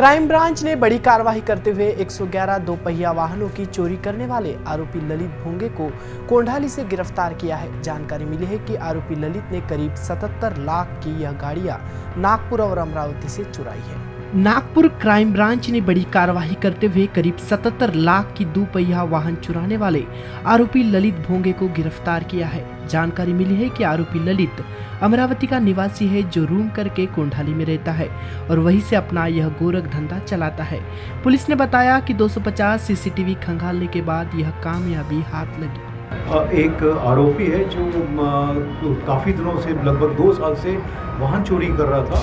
Crime branch ने बड़ी कार्रवाई करते हुए 111 दोपहिया वाहनों की चोरी करने वाले आरोपी ललित भोंगे को कोंडाली से गिरफ्तार किया है। जानकारी मिली है कि आरोपी ललित ने करीब 77 लाख की यह गाड़ियां नागपुर और अमरावती से चुराई है। नागपुर क्राइम ब्रांच ने बड़ी कार्रवाई करते हुए करीब 77 लाख की दोपहिया वाहन चुराने वाले आरोपी ललित भोंगे को गिरफ्तार किया है। जानकारी मिली है कि आरोपी ललित अमरावती का निवासी है, जो रूम करके कोंडाली में रहता है और वहीं से अपना यह गोरख धंधा चलाता है। पुलिस ने बताया कि 250 सीसीटीवी खंगालने के बाद यह कामयाबी हाथ लगी। एक आरोपी है जो काफ़ी दिनों से, लगभग 2 साल से वाहन चोरी कर रहा था,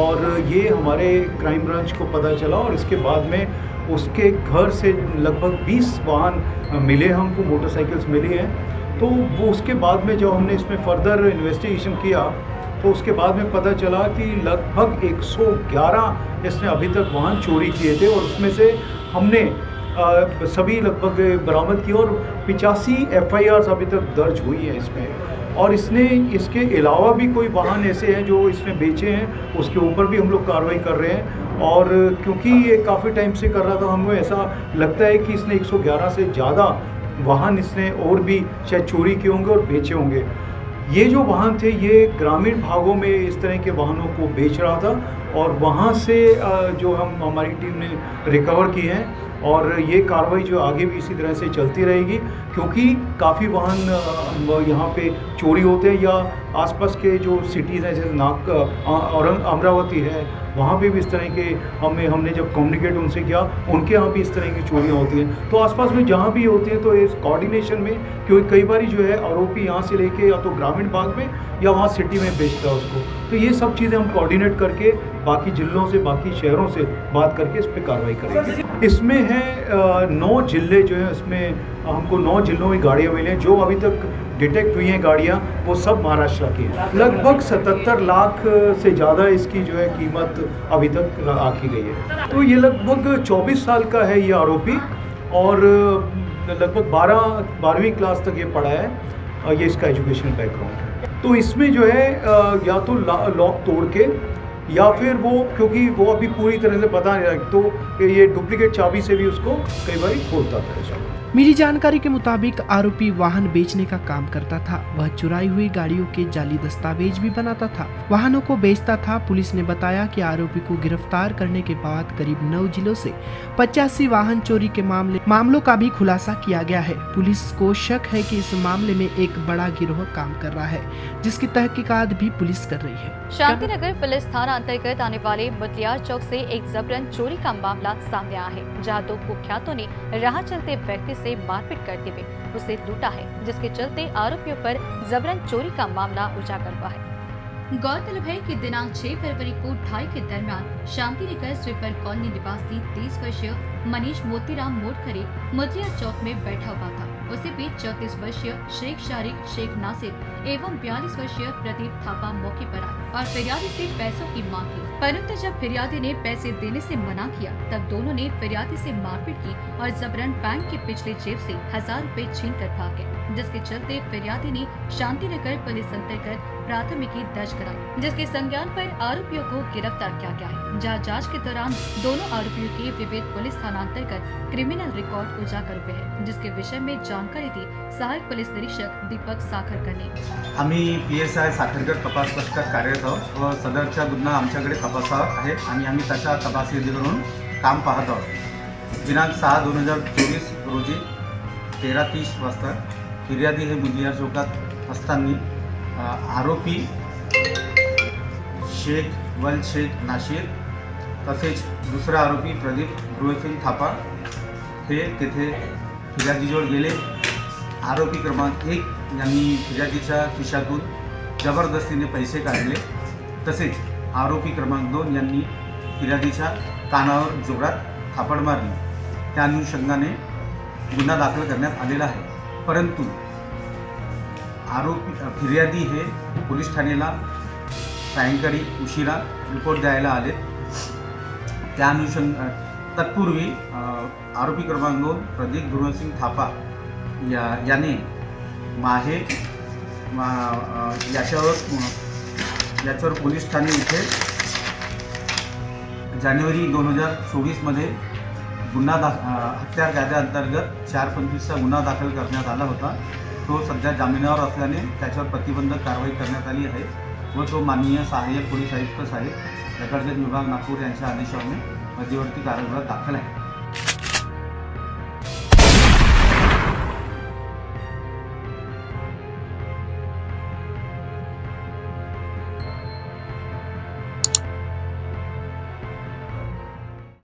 और ये हमारे क्राइम ब्रांच को पता चला और इसके बाद में उसके घर से लगभग 20 वाहन मिले हमको, मोटरसाइकिल्स मिली हैं। तो वो उसके बाद में जब हमने इसमें फर्दर इन्वेस्टिगेशन किया तो उसके बाद में पता चला कि लगभग 111 इसने अभी तक वाहन चोरी किए थे, और उसमें से हमने सभी लगभग बरामद किए और 85 एफआईआर अभी तक दर्ज हुई हैं इसमें। और इसने इसके अलावा भी कोई वाहन ऐसे हैं जो इसने बेचे हैं, उसके ऊपर भी हम लोग कार्रवाई कर रहे हैं। और क्योंकि ये काफ़ी टाइम से कर रहा था, हमें ऐसा लगता है कि इसने 111 से ज़्यादा वाहन इसने और भी शायद चोरी किए होंगे और बेचे होंगे। ये जो वाहन थे ये ग्रामीण भागों में इस तरह के वाहनों को बेच रहा था, और वहाँ से जो हमारी टीम ने रिकवर किए हैं, और ये कार्रवाई जो आगे भी इसी तरह से चलती रहेगी, क्योंकि काफ़ी वाहन यहाँ पे चोरी होते हैं, या आसपास के जो सिटीज़ हैं जैसे अमरावती है, वहाँ पे भी इस तरह के हमने जब कम्युनिकेट उनसे किया, उनके यहाँ भी इस तरह की चोरियाँ होती हैं। तो आसपास में जहाँ भी होती हैं तो इस कोऑर्डिनेशन में, क्योंकि कई बार जो है आरोपी यहाँ से लेके या तो ग्रामीण भाग में या वहाँ सिटी में बेचता है उसको, तो ये सब चीज़ें हम कोऑर्डिनेट करके बाकी जिलों से, बाकी शहरों से बात करके इस पर कार्रवाई करेंगे। इसमें है 9 जिले जो है, इसमें हमको 9 जिलों में गाड़ियाँ मिली हैं। जो अभी तक डिटेक्ट हुई हैं गाड़ियाँ वो सब महाराष्ट्र की हैं। लगभग 77 लाख से ज़्यादा इसकी जो है कीमत अभी तक आकी गई है। तो ये लगभग 24 साल का है ये आरोपी, और लगभग 12वीं क्लास तक ये पढ़ा है, ये इसका एजुकेशन बैकग्राउंड है। तो इसमें जो है या तो लॉक तोड़ के, या फिर वो, क्योंकि वो अभी पूरी तरह से पता नहीं है, तो ये डुप्लीकेट चाबी से भी उसको कई बार खोलता था। मिली जानकारी के मुताबिक आरोपी वाहन बेचने का काम करता था। वह चुराई हुई गाड़ियों के जाली दस्तावेज भी बनाता था, वाहनों को बेचता था। पुलिस ने बताया कि आरोपी को गिरफ्तार करने के बाद करीब 9 जिलों से 85 वाहन चोरी के मामलों का भी खुलासा किया गया है। पुलिस को शक है कि इस मामले में एक बड़ा गिरोह काम कर रहा है, जिसकी तहकीकात भी पुलिस कर रही है। शांतिनगर पुलिस थाना अंतर्गत आने वाले बतिया चौक से एक जबरन चोरी का मामला सामने आया है, जहाँ 2 कुख्यातों ने राह चलते व्यक्ति से मारपीट करते हुए उसे लूटा है, जिसके चलते आरोपियों पर जबरन चोरी का मामला उजागर हुआ है। गौरतलब है कि दिनांक 6 फरवरी को 2:30 के दरमियान शांतिनगर स्वीपर कॉलोनी निवासी 30 वर्षीय मनीष मोती राम मोजिया बतिया चौक में बैठा हुआ था। उसी बीच 34 वर्षीय शेख शारिक शेख नासिर एवं 42 वर्षीय प्रदीप थापा मौके पर आए और फिरियादी से पैसों की मांग की, परंतु जब फिरियादी ने पैसे देने से मना किया तब दोनों ने फिरियादी से मारपीट की और जबरन बैंक के पिछले जेब से 1000 रुपए छीन कर भाग गए, जिसके चलते फिरियादी ने शांतिनगर पुलिस अंतर्गत प्राथमिकी दर्ज कराई, जिसके संज्ञान पर आरोपियों को गिरफ्तार किया गया है, जहाँ जांच के दौरान दोनों आरोपियों के विविध पुलिस थाना अंतर्गत क्रिमिनल रिकॉर्ड उजागर हुए हैं, जिसके विषय में जानकारी दी सहायक पुलिस निरीक्षक दीपक साखरकर ने। आम्ही PSI साखरगढ़ तपास पथकात कार्यरत आहोत व सदरचा गुन्हा आमच्याकडे तपासात आहे आणि आम्ही त्याच्या तपास अधिकाऱ्याकडून काम पाहत आहोत। दिनांक 6/2024 रोजी 13:30 वाजता फिर्यादी हे बतिया चौकात असताना आरोपी शेख शेख नासिर तसेच दुसरा आरोपी प्रदीप ध्रुवसिंग थापा हे तेथे फिर्यादीजवळ गेले। आरोपी क्रमांक 1 यांनी फिर्यादीच्या खिशातून जबरदस्तीने पैसे काढले, तसेच आरोपी क्रमांक 2 यांनी फिर्यादीच्या कानावर जोरात थापड मारली। त्या अनुषंगाने गुन्हा दाखल करण्यात आलेला आहे, परंतु आरोपी फिर्यादी हे पोलीस ठाण्याला सायंकाळी उशिरा रिपोर्ट द्यायला आले। त्या तत्पूर्वी आरोपी क्रमांक 2 प्रदीप गुरुसिंग थापा याने याच्यावर पोलीस ठाणे इथे जानेवारी 2024 मध्ये गुन्हा हत्या कायद्याअंतर्गत 425चा गुन्हा दाखल करण्यात आला होता। तो सध्या जामिनावर असल्याने त्याच्यावर प्रतिबंधक कारवाई करण्यात आली आहे व तो माननीय सहाय्यक पोलीस आयुक्त साहेब प्रकरण विभाग नागपुर यांच्या आदेशाने मध्यवर्ती कारागृहात दाखल आहे।